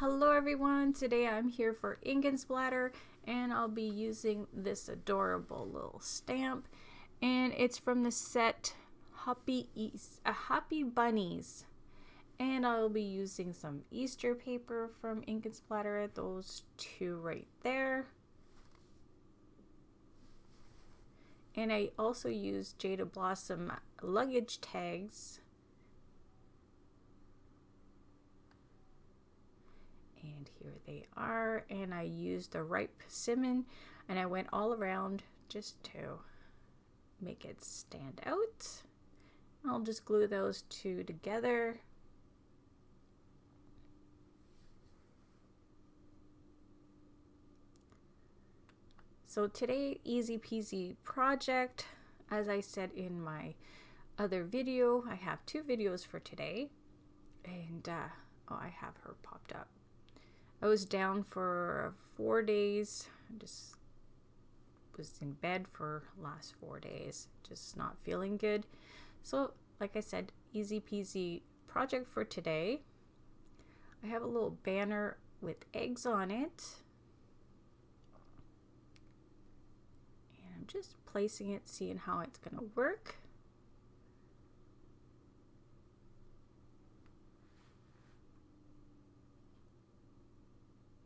Hello everyone, today I'm here for Ink N Splatter and I'll be using this adorable little stamp, and it's from the set Happy Bunnies, and I'll be using some Easter paper from Ink N Splatter, those two right there. And I also used Jada Blossom luggage tags. And here they are. And I used the ripe persimmon and I went all around just to make it stand out. I'll just glue those two together. So today, easy peasy project. As I said in my other video, I have two videos for today. And oh, I have her popped up. I was down for 4 days. I just was in bed for the last 4 days, just not feeling good. So like I said, easy peasy project for today. I have a little banner with eggs on it. Just placing it, seeing how it's going to work.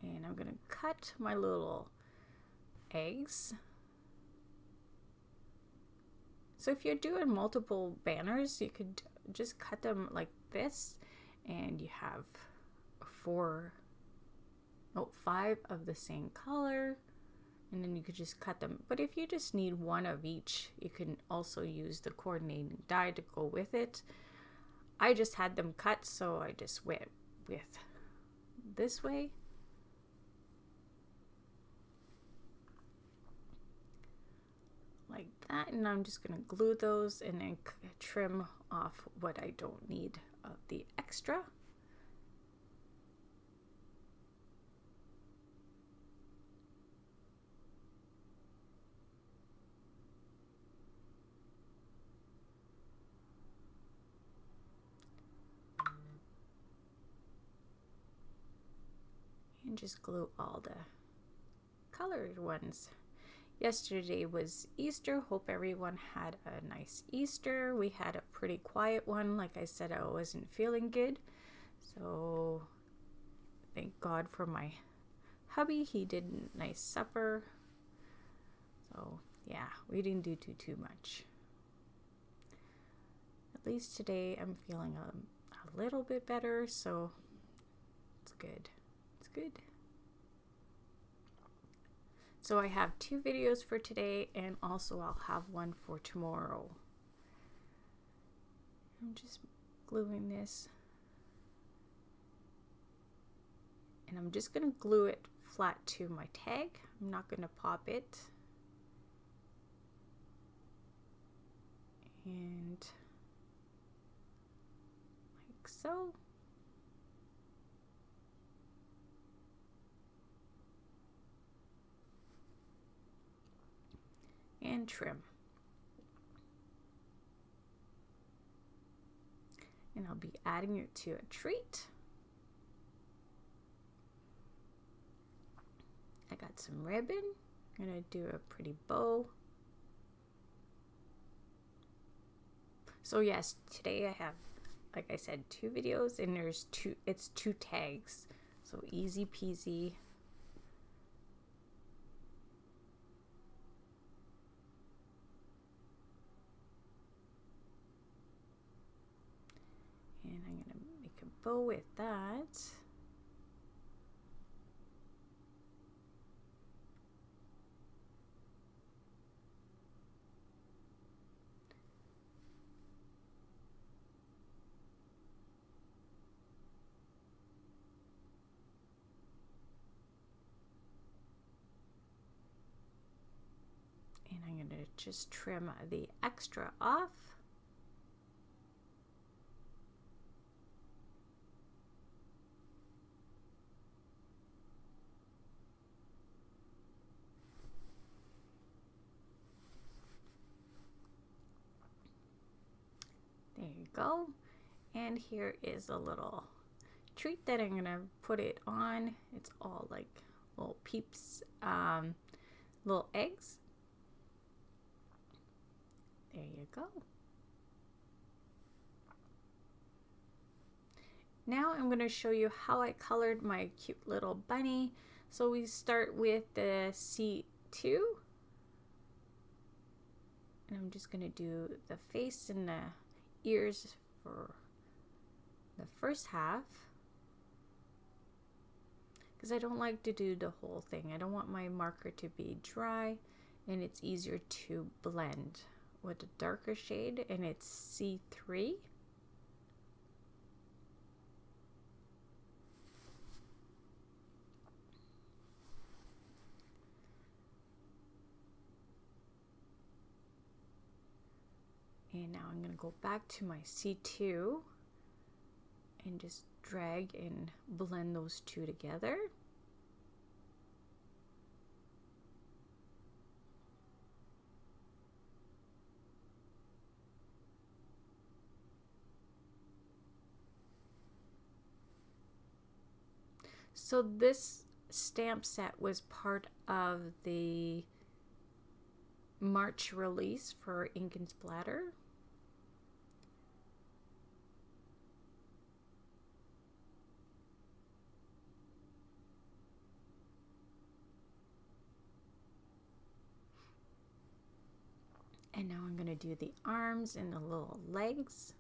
And I'm going to cut my little eggs. So if you're doing multiple banners, you could just cut them like this, and you have five of the same color. And then you could just cut them. But if you just need one of each, you can also use the coordinating die to go with it. I just had them cut, so I just went with this way. Like that, and I'm just gonna glue those and then trim off what I don't need of the extra. And just glue all the colored ones. Yesterday was Easter. Hope everyone had a nice Easter. We had a pretty quiet one. Like I said, I wasn't feeling good. So thank God for my hubby. He did a nice supper. So yeah, we didn't do too much. At least today I'm feeling a little bit better. So it's good. Good. So I have two videos for today, and also I'll have one for tomorrow. I'm just gluing this, and I'm just going to glue it flat to my tag. I'm not going to pop it, and like so. And trim, and I'll be adding it to a treat. I got some ribbon. I'm gonna do a pretty bow. So yes, today I have, like I said, two videos, and there's two tags, so easy peasy. Bow with that. And I'm going to just trim the extra off. Go, and here is a little treat that I'm gonna put it on. It's all like little peeps, little eggs. There you go. Now I'm gonna show you how I colored my cute little bunny. So we start with the C2. And I'm just gonna do the face and the ears for the first half, because I don't like to do the whole thing. I don't want my marker to be dry, and it's easier to blend with a darker shade, and it's C3. And now I'm gonna go back to my C2 and just drag and blend those two together. So this stamp set was part of the March release for Ink N Splatter. And now I'm gonna do the arms and the little legs,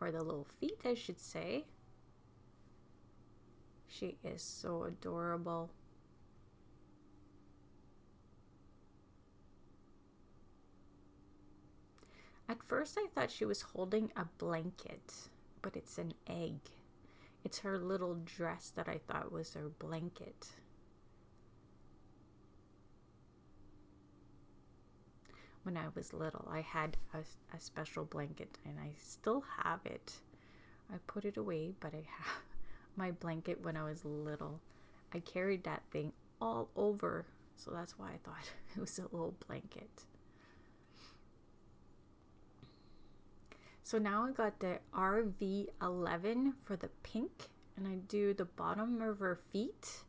or the little feet, I should say. She is so adorable. At first I thought she was holding a blanket, but it's an egg. It's her little dress that I thought was her blanket. When I was little, I had a special blanket, and I still have it. I put it away, but I have my blanket when I was little. I carried that thing all over, so that's why I thought it was a little blanket. So now I got the RV11 for the pink, and I do the bottom of her feet,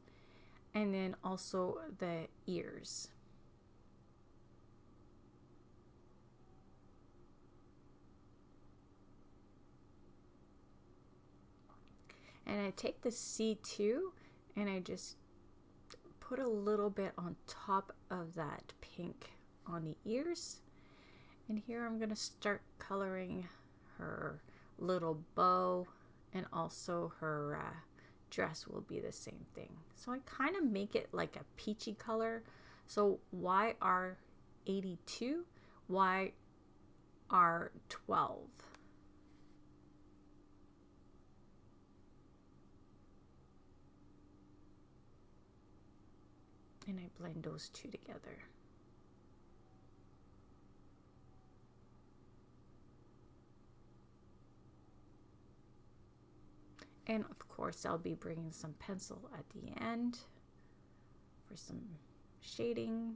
and then also the ears. And I take the C2 and I just put a little bit on top of that pink on the ears. And here I'm going to start coloring her little bow, and also her dress will be the same thing. So I kind of make it like a peachy color. So YR82, YR12. And I blend those two together. And of course, I'll be bringing some pencil at the end for some shading.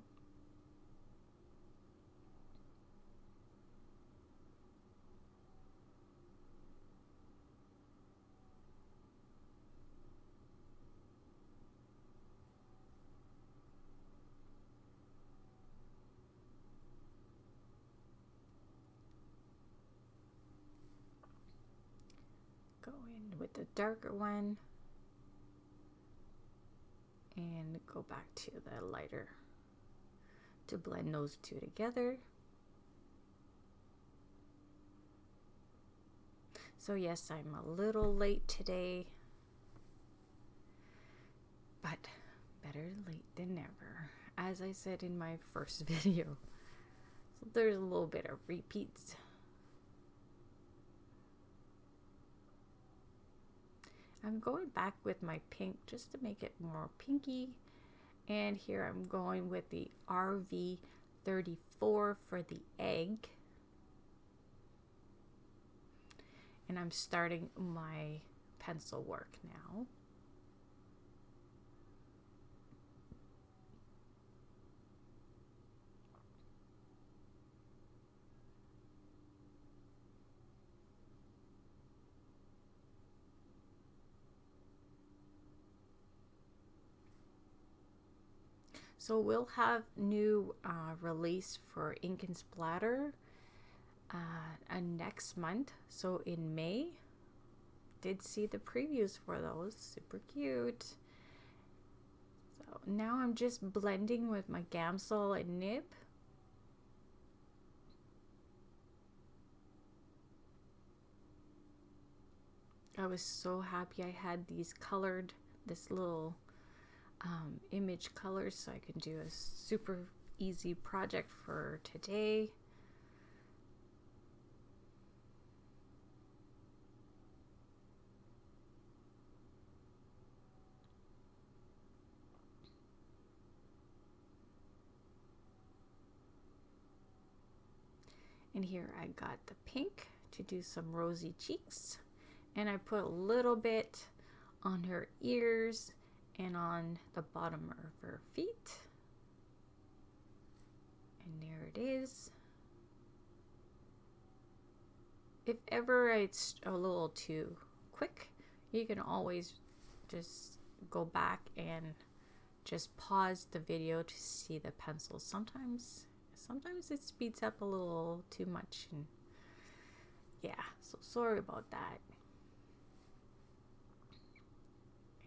Go in with the darker one and go back to the lighter to blend those two together. So yes, I'm a little late today, but better late than never, as I said in my first video. So there's a little bit of repeats. I'm going back with my pink just to make it more pinky. And here I'm going with the RV34 for the egg. And I'm starting my pencil work now. So we'll have new release for Ink N Splatter and next month, so in May. Did see the previews for those, super cute. So now I'm just blending with my Gamsol and nib. I was so happy I had these colored, this little image colors, so I can do a super easy project for today. And here I got the pink to do some rosy cheeks, and I put a little bit on her ears and on the bottom of her feet. And there it is. If ever it's a little too quick, you can always just go back and just pause the video to see the pencil. Sometimes it speeds up a little too much, and yeah, so sorry about that.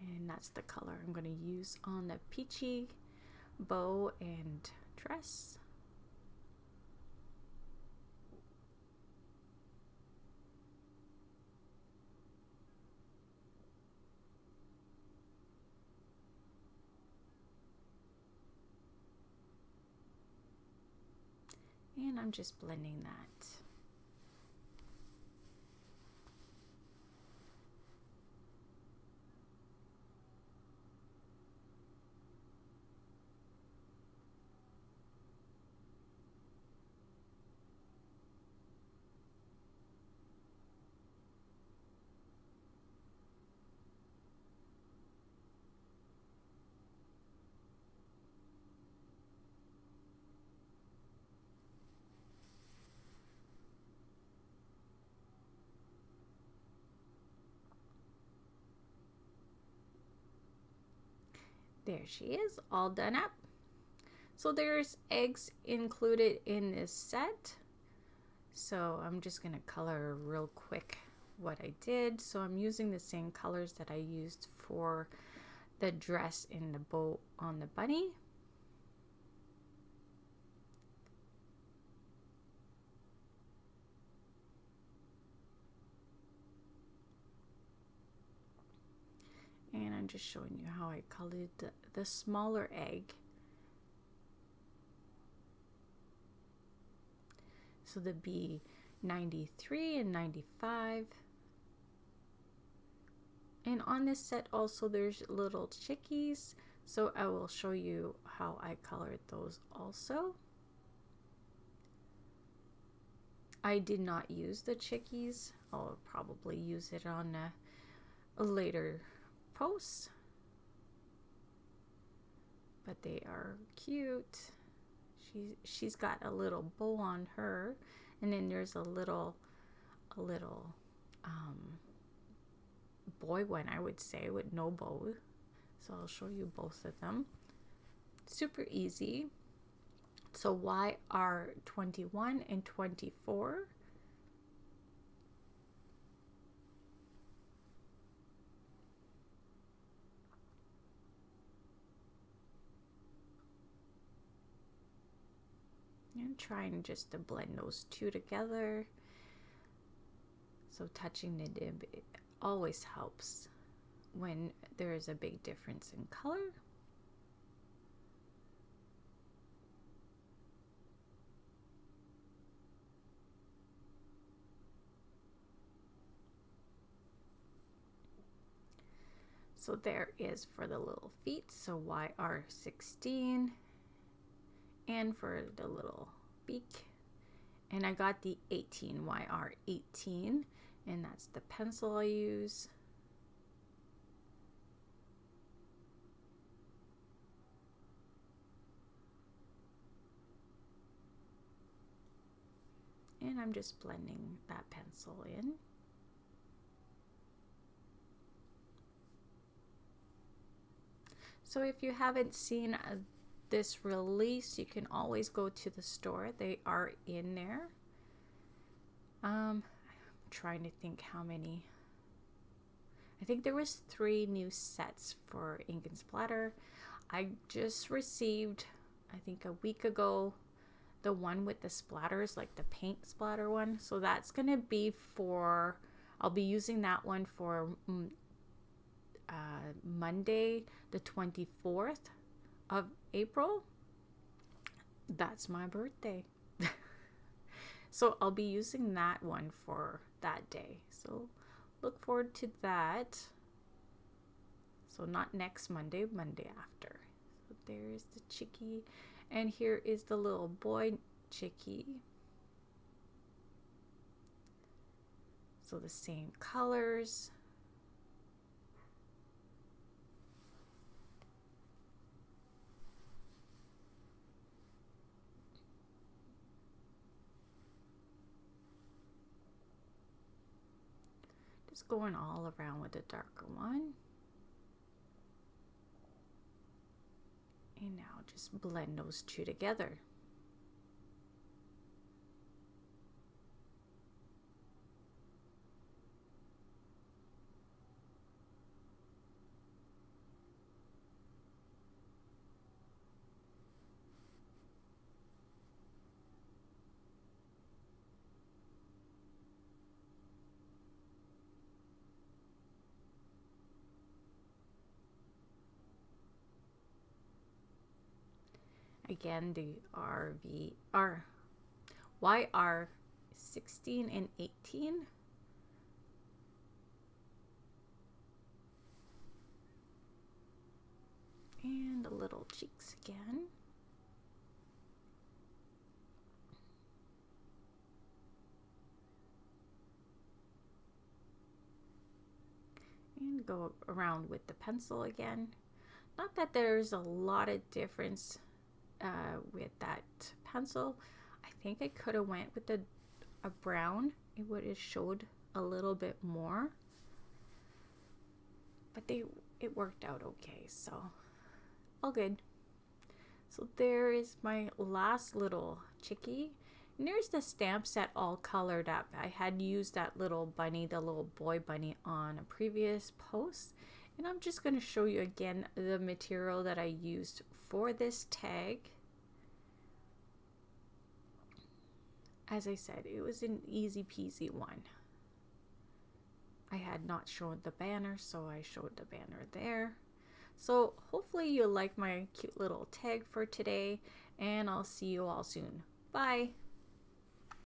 And that's the color I'm going to use on the peachy bow and dress. And I'm just blending that. There she is, all done up. So there's eggs included in this set. So I'm just gonna color real quick what I did. So I'm using the same colors that I used for the dress and the bow on the bunny. And I'm just showing you how I colored the smaller egg. So that'd be 93 and 95. And on this set also there's little chickies. So I will show you how I colored those also. I did not use the chickies. I'll probably use it on a later posts, but they are cute. She's got a little bow on her, and then there's a little boy one, I would say, with no bow. So I'll show you both of them. Super easy. So why are 21 and 24? And trying just to blend those two together. So touching the nib, it always helps when there is a big difference in color. So there is for the little feet. So YR16. And for the little beak. And I got the 18, YR18, and that's the pencil I use. And I'm just blending that pencil in. So if you haven't seen this release, you can always go to the store. They are in there. I'm trying to think how many. I think there was 3 new sets for Ink N Splatter. I just received, I think a week ago, the one with the splatters, like the paint splatter one. So that's going to be for, I'll be using that one for Monday the 24th of April. That's my birthday. So I'll be using that one for that day. So look forward to that. So not next Monday, Monday after. So there's the chickie. And here is the little boy chickie. So the same colors. Just going all around with the darker one. And now just blend those two together. Again, the YR 16 and 18. And the little cheeks again. And go around with the pencil again. Not that there's a lot of difference with that pencil. I think I could have went with a brown. It would have showed a little bit more, but it worked out okay, so all good. So there is my last little chickie, and there's the stamp set all colored up. I had used that little bunny, the little boy bunny, on a previous post, and I'm just going to show you again the material that I used for this tag. As I said, it was an easy peasy one. I had not shown the banner, so I showed the banner there. So hopefully you like my cute little tag for today, and I'll see you all soon. Bye.